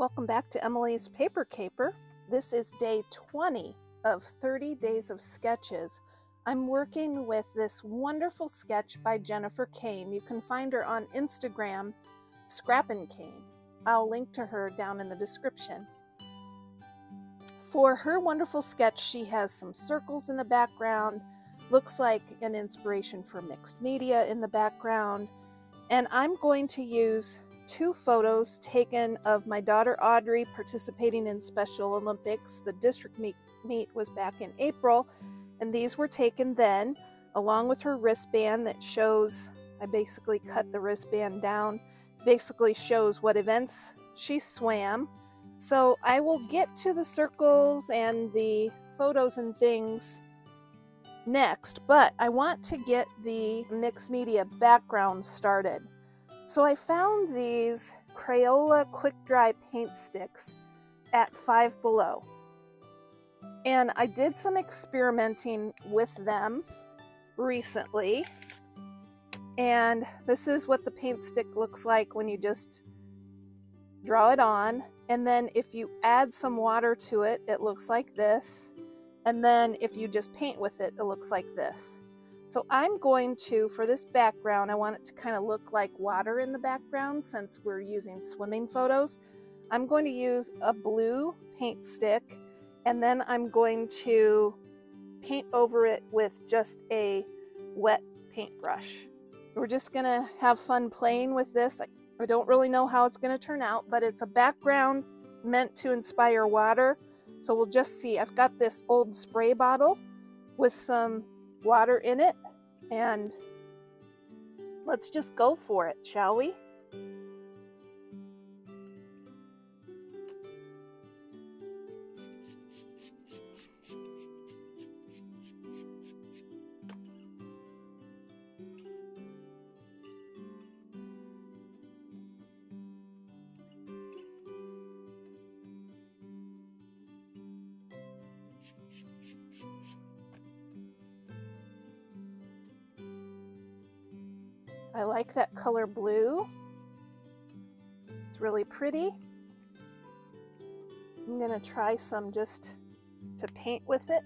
Welcome back to Emilee's Paper Caper. This is day 20 of 30 days of sketches. I'm working with this wonderful sketch by Jennifer Caine. You can find her on Instagram, ScrappinCaine. I'll link to her down in the description. For her wonderful sketch, she has some circles in the background. Looks like an inspiration for mixed media in the background. And I'm going to use two photos taken of my daughter Audrey participating in Special Olympics. The district meet was back in April, and these were taken then, along with her wristband that shows, I basically cut the wristband down, basically shows what events she swam. So I will get to the circles and the photos and things next, but I want to get the mixed media background started. So I found these Crayola Quick-Dry Paint Sticks at Five Below. And I did some experimenting with them recently. And this is what the paint stick looks like when you just draw it on. And then if you add some water to it, it looks like this. And then if you just paint with it, it looks like this. So I'm going to, for this background, I want it to kind of look like water in the background since we're using swimming photos. I'm going to use a blue paint stick, and then I'm going to paint over it with just a wet paintbrush. We're just gonna have fun playing with this. I don't really know how it's gonna turn out, but it's a background meant to inspire water. So we'll just see. I've got this old spray bottle with some water in it, and let's just go for it, shall we? I like that color blue. It's really pretty. I'm gonna try some just to paint with it.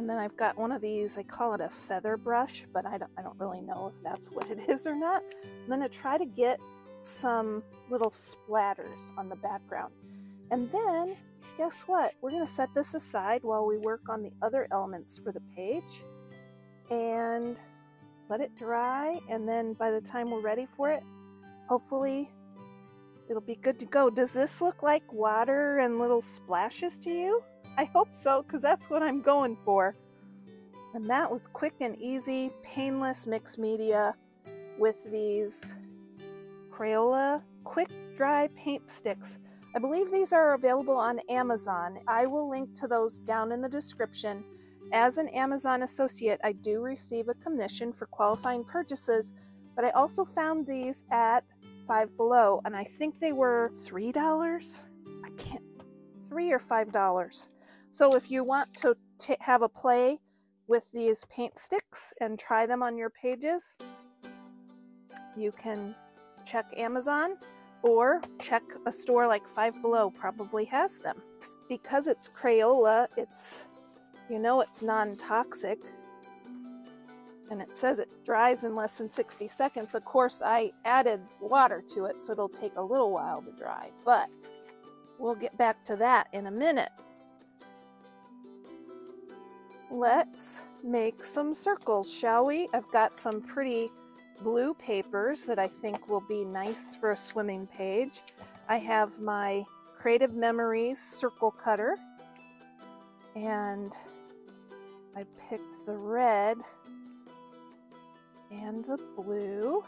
And then I've got one of these, I call it a feather brush, but I don't really know if that's what it is or not. I'm gonna try to get some little splatters on the background. And then, guess what? We're gonna set this aside while we work on the other elements for the page and let it dry. And then by the time we're ready for it, hopefully it'll be good to go. Does this look like water and little splashes to you? I hope so, because that's what I'm going for. And that was quick and easy, painless mixed media with these Crayola Quick Dry Paint Sticks. I believe these are available on Amazon. I will link to those down in the description. As an Amazon associate, I do receive a commission for qualifying purchases, but I also found these at Five Below, and I think they were $3? I can't, $3 or $5. So if you want to have a play with these paint sticks and try them on your pages, you can check Amazon or check a store like Five Below probably has them. Because it's Crayola, it's, you know, it's non-toxic, and it says it dries in less than 60 seconds. Of course, I added water to it, so it'll take a little while to dry, but we'll get back to that in a minute. Let's make some circles, shall we? I've got some pretty blue papers that I think will be nice for a swimming page. I have my Creative Memories circle cutter, and I picked the red and the blue.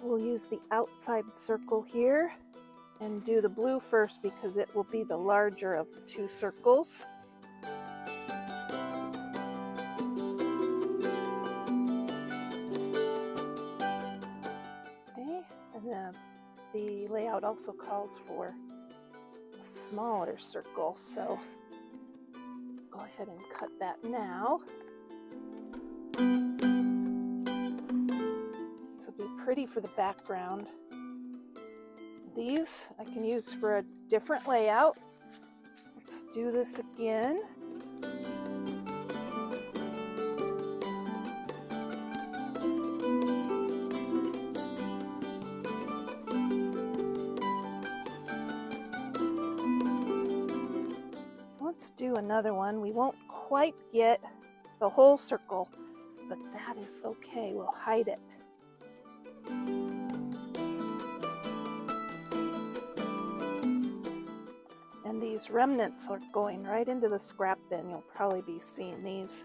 We'll use the outside circle here and do the blue first because it will be the larger of the two circles. The layout also calls for a smaller circle, so go ahead and cut that now. This will be pretty for the background. These I can use for a different layout. Let's do this again. Let's do another one. We won't quite get the whole circle, but that is okay. We'll hide it. And these remnants are going right into the scrap bin. You'll probably be seeing these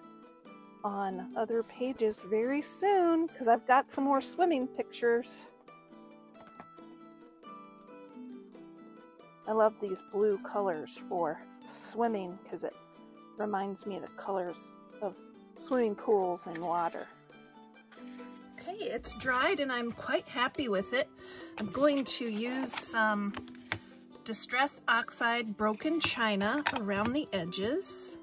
on other pages very soon because I've got some more swimming pictures. I love these blue colors for swimming because it reminds me of the colors of swimming pools and water. Okay, it's dried and I'm quite happy with it. I'm going to use some Distress Oxide Broken China around the edges.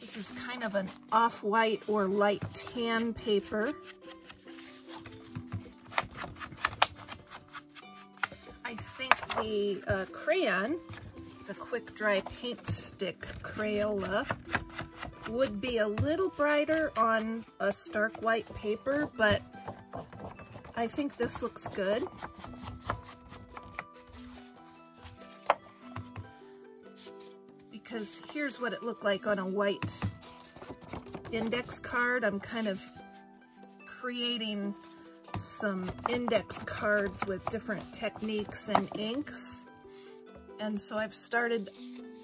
This is kind of an off-white or light tan paper. The crayon, the Quick Dry Paint Stick Crayola, would be a little brighter on a stark white paper, but I think this looks good. Because here's what it looked like on a white index card. I'm kind of creating some index cards with different techniques and inks, and so I've started,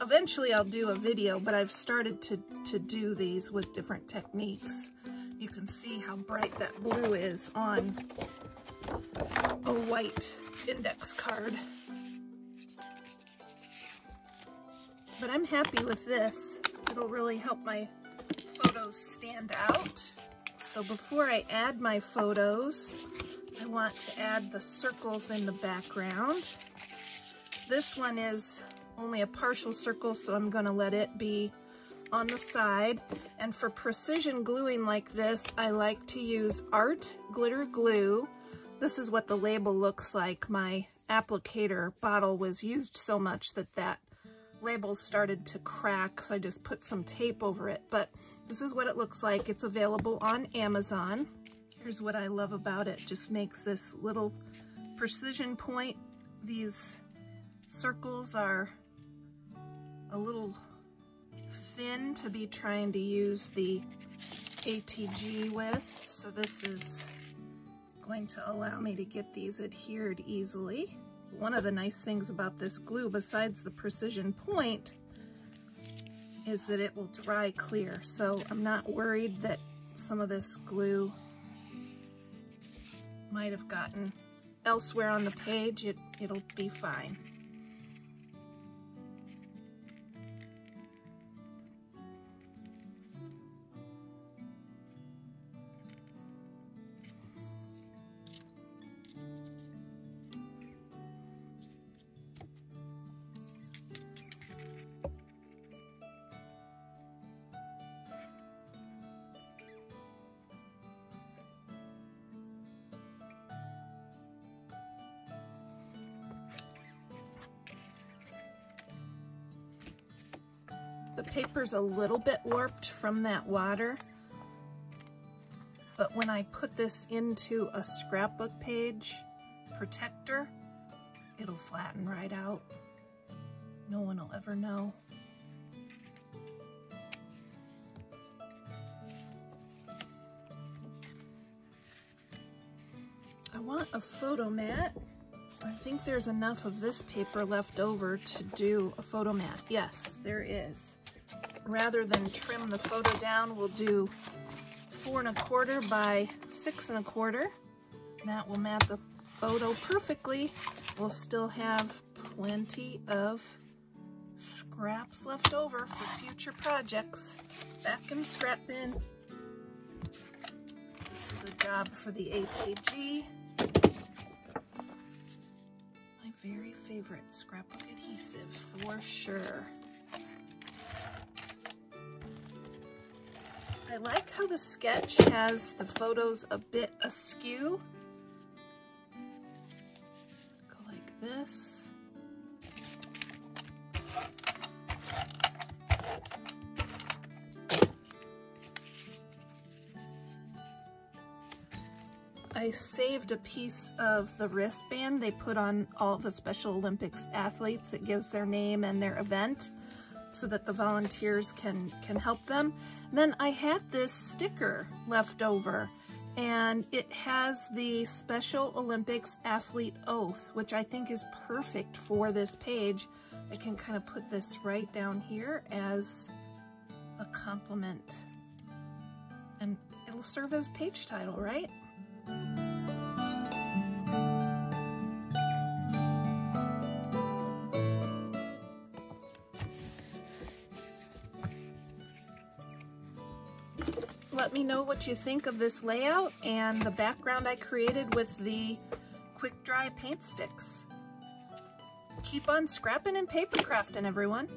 eventually I'll do a video, but I've started to do these with different techniques. You can see how bright that blue is on a white index card, but I'm happy with this. It'll really help my photos stand out. So before I add my photos, I want to add the circles in the background. This one is only a partial circle, so I'm going to let it be on the side. And for precision gluing like this, I like to use Art Glitter Glue. This is what the label looks like. My applicator bottle was used so much that that label started to crack, so I just put some tape over it. But this is what it looks like. It's available on Amazon. Here's what I love about it. Just makes this little precision point. These circles are a little thin to be trying to use the ATG with, so this is going to allow me to get these adhered easily. One of the nice things about this glue, besides the precision point, is that it will dry clear. So I'm not worried that some of this glue might have gotten elsewhere on the page. It'll be fine. The paper's a little bit warped from that water, but when I put this into a scrapbook page protector, it'll flatten right out. No one will ever know. I want a photo mat. I think there's enough of this paper left over to do a photo mat. Yes, there is. Rather than trim the photo down, we'll do 4 1/4 by 6 1/4. That will map the photo perfectly. We'll still have plenty of scraps left over for future projects. Back in the scrap bin. This is a job for the ATG. My very favorite scrapbook adhesive for sure. I like how the sketch has the photos a bit askew. Go like this. I saved a piece of the wristband they put on all the Special Olympics athletes. It gives their name and their event so that the volunteers can help them. And then I had this sticker left over, and it has the Special Olympics athlete oath, which I think is perfect for this page. I can kind of put this right down here as a compliment, and it'll serve as page title, right? Let me know what you think of this layout and the background I created with the quick dry paint sticks. Keep on scrapping and paper crafting, everyone.